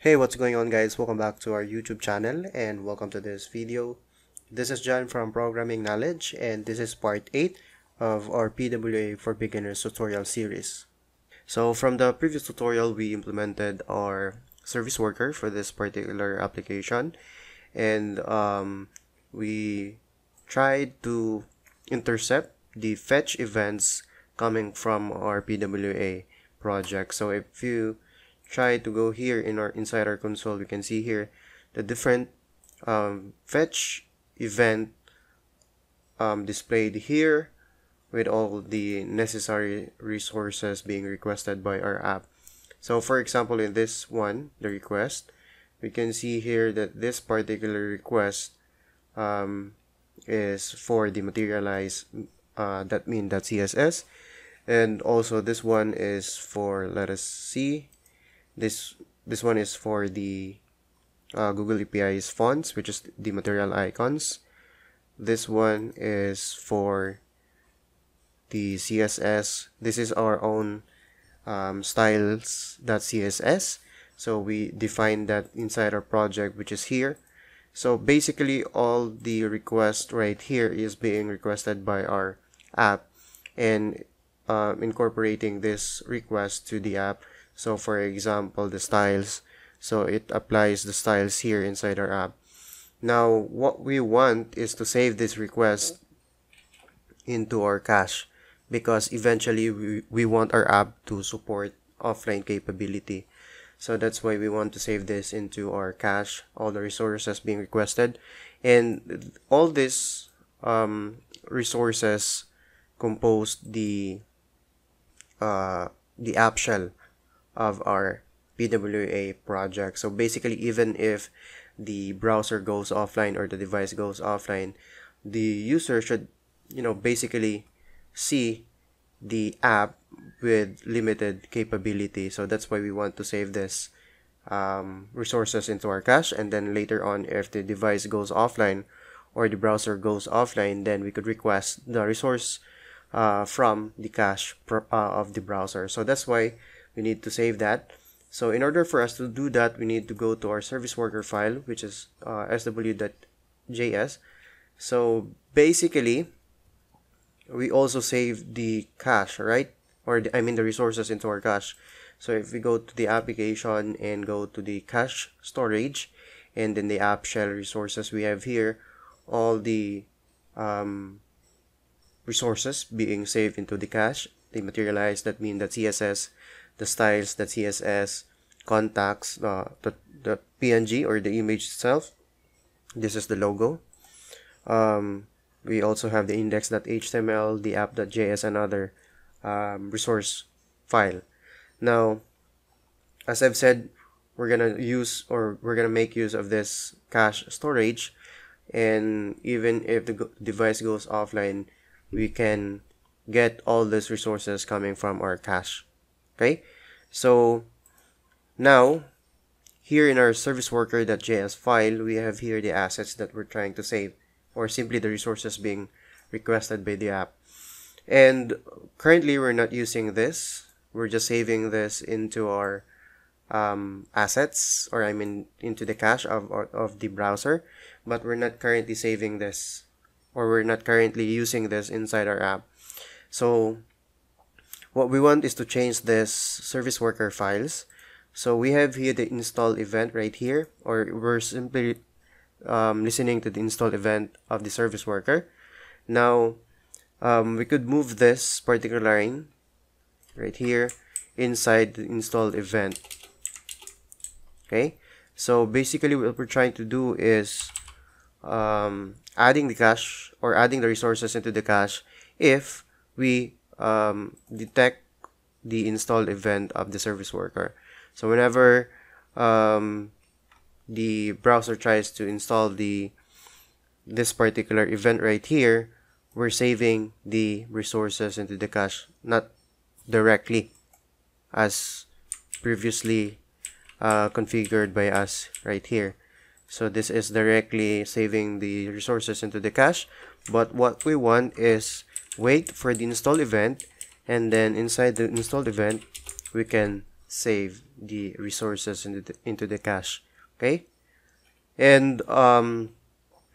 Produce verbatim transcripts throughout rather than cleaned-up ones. Hey, what's going on guys? Welcome back to our YouTube channel and welcome to this video. This is John from Programming Knowledge and this is part eight of our P W A for Beginners tutorial series. So from the previous tutorial, we implemented our service worker for this particular application and um, we tried to intercept the fetch events coming from our P W A project. So if you try to go here in our inside our console, we can see here the different um, fetch event um, displayed here with all the necessary resources being requested by our app. So for example, in this one, the request, we can see here that this particular request um, is for the materialize dot min dot C S S, and also this one is for, let us see, This this one is for the uh, Google A P I's fonts, which is the material icons. This one is for the C S S. This is our own um, styles dot C S S. So we define that inside our project, which is here. So basically, all the request right here is being requested by our app, and uh, incorporating this request to the app. So for example, the styles, so it applies the styles here inside our app. Now what we want is to save this request into our cache, because eventually we, we want our app to support offline capability. So that's why we want to save this into our cache, all the resources being requested, and all these um, resources compose the uh, the app shell of our P W A project. So basically, even if the browser goes offline or the device goes offline, the user should, you know, basically see the app with limited capability. So that's why we want to save this um, resources into our cache, and then later on, if the device goes offline or the browser goes offline, then we could request the resource uh, from the cache uh, of the browser. So that's why we need to save that. So in order for us to do that, we need to go to our service worker file, which is uh, S W dot J S. So basically, we also save the cache, right? Or the, I mean the resources into our cache. So if we go to the application and go to the cache storage, and then the app shell resources, we have here all the um, resources being saved into the cache. The materialize dot min dot C S S, the styles dot C S S, contacts, uh, the, the P N G or the image itself. This is the logo. Um, we also have the index dot H T M L, the app dot J S, and other um, resource file. Now, as I've said, we're going to use or we're going to make use of this cache storage. And even if the go device goes offline, we can get all these resources coming from our cache. Okay, so now here in our service worker dot J S file, we have here the assets that we're trying to save, or simply the resources being requested by the app. And currently we're not using this, we're just saving this into our um, assets, or I mean into the cache of, of, of the browser, but we're not currently saving this, or we're not currently using this inside our app. So what we want is to change this service worker files. So we have here the install event right here, or we're simply um, listening to the install event of the service worker. Now, um, we could move this particular line right here inside the install event. Okay, so basically what we're trying to do is um, adding the cache or adding the resources into the cache if we um, detect the install event of the service worker. So whenever um, the browser tries to install the this particular event right here, we're saving the resources into the cache, not directly as previously uh, configured by us right here. So this is directly saving the resources into the cache, but what we want is wait for the install event, and then inside the install event we can save the resources into the, into the cache. Okay, and um,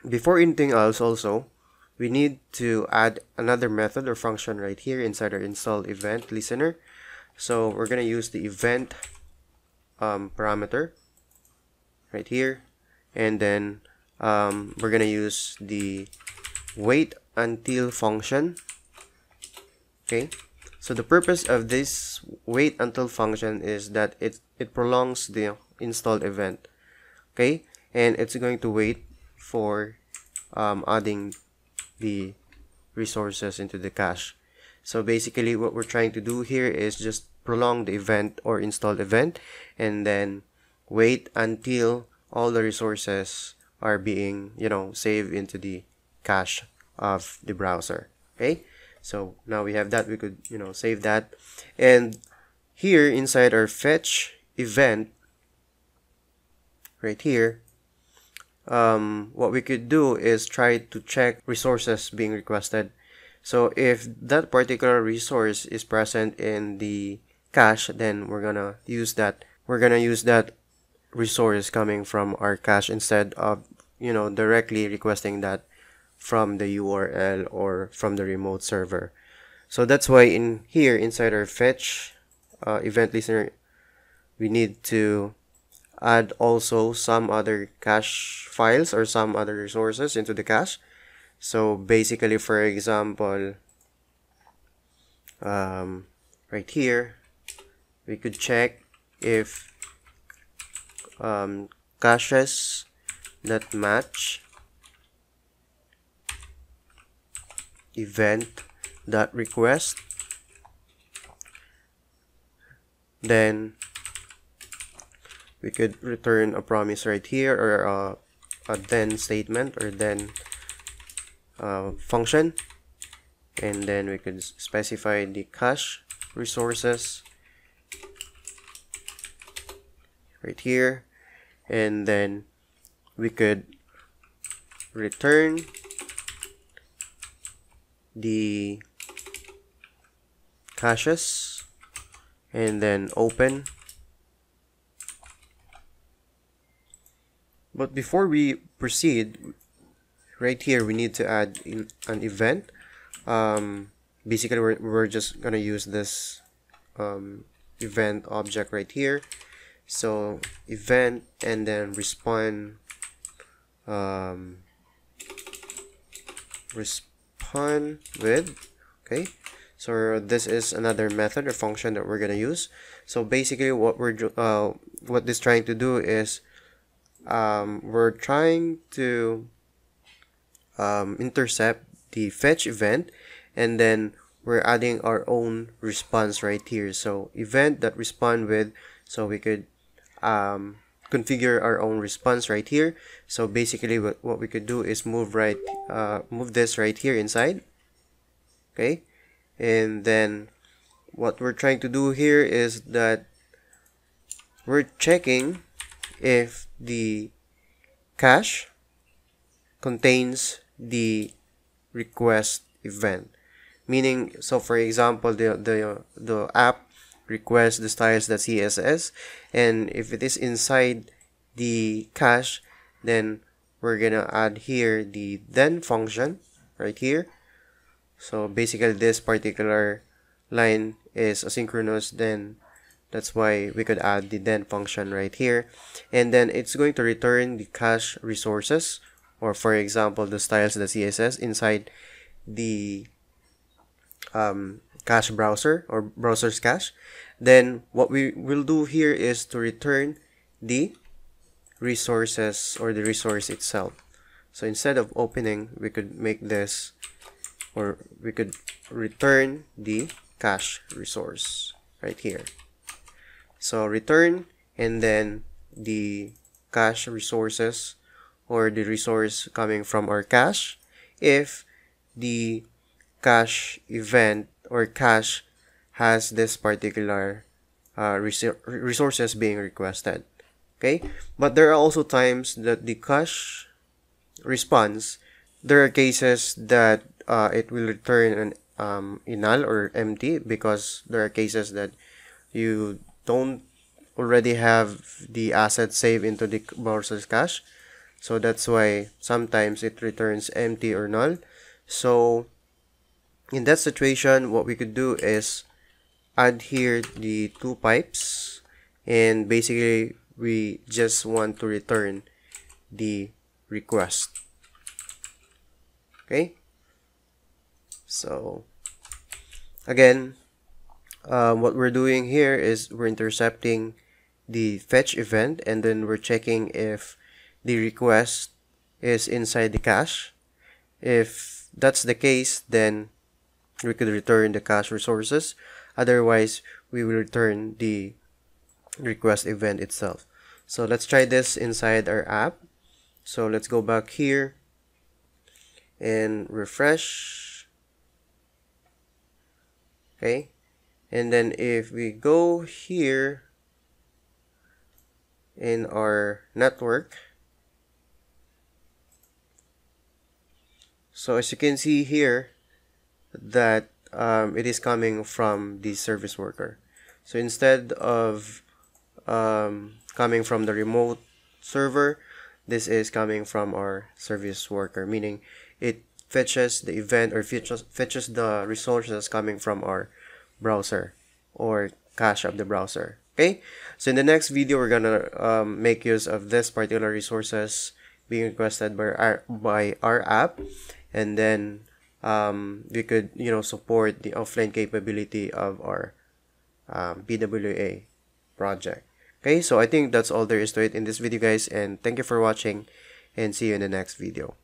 before anything else, also we need to add another method or function right here inside our install event listener. So we're gonna use the event um, parameter right here, and then um, we're gonna use the waitUntil function. Okay, so the purpose of this waitUntil function is that it it prolongs the installed event. Okay, and it's going to wait for um, adding the resources into the cache. So basically what we're trying to do here is just prolong the event or installed event, and then wait until all the resources are being, you know, saved into the cache of the browser. Okay, so now we have that. We could, you know, save that, and here inside our fetch event right here, um what we could do is try to check resources being requested. So if that particular resource is present in the cache, then we're gonna use that we're gonna use that resource coming from our cache instead of, you know, directly requesting that from the U R L or from the remote server. So that's why in here inside our fetch uh, event listener, we need to add also some other cache files or some other resources into the cache. So basically, for example, um, right here we could check if um, caches.match event.request, then we could return a promise right here, or a, a then statement, or then uh, function, and then we could specify the cache resources right here, and then we could return the caches, and then open. But before we proceed, right here we need to add in an event. Um, basically, we're, we're just gonna use this um, event object right here. So event, and then respond um, respond with. Okay, so this is another method or function that we're gonna use. So basically, what we're uh, what this trying to do is, Um, we're trying to um, intercept the fetch event, and then we're adding our own response right here. So event that respond with, so we could um, configure our own response right here. So basically what, what we could do is move right uh, move this right here inside. Okay, and then what we're trying to do here is that we're checking if the cache contains the request event, meaning, so for example, the the the app requests the styles.css, and if it is inside the cache, then we're gonna add here the then function right here. So basically this particular line is asynchronous, then that's why we could add the then function right here, and then it's going to return the cache resources, or for example the styles.css inside the um, cache browser or browser's cache. Then what we will do here is to return the resources or the resource itself. So instead of opening, we could make this, or we could return the cache resource right here. So return, and then the cache resources or the resource coming from our cache if the cache event or cache has this particular uh, res resources being requested. Okay, but there are also times that the cache response, there are cases that uh, it will return an um, null or empty, because there are cases that you don't already have the asset saved into the browser's cache. So that's why sometimes it returns empty or null. So in that situation, what we could do is add here the two pipes, and basically we just want to return the request. Okay, so again, um, what we're doing here is we're intercepting the fetch event, and then we're checking if the request is inside the cache. If that's the case, then we could return the cache resources. Otherwise, we will return the request event itself. So let's try this inside our app. So let's go back here and refresh. Okay, and then if we go here in our network, so as you can see here that um, it is coming from the service worker. So instead of um, coming from the remote server, this is coming from our service worker, meaning it fetches the event or fetches, fetches the resources coming from our browser or cache of the browser. Okay, so in the next video, we're gonna um, make use of this particular resources being requested by our, by our app, and then um, we could, you know, support the offline capability of our um, P W A project. Okay, so I think that's all there is to it in this video, guys, and thank you for watching, and see you in the next video.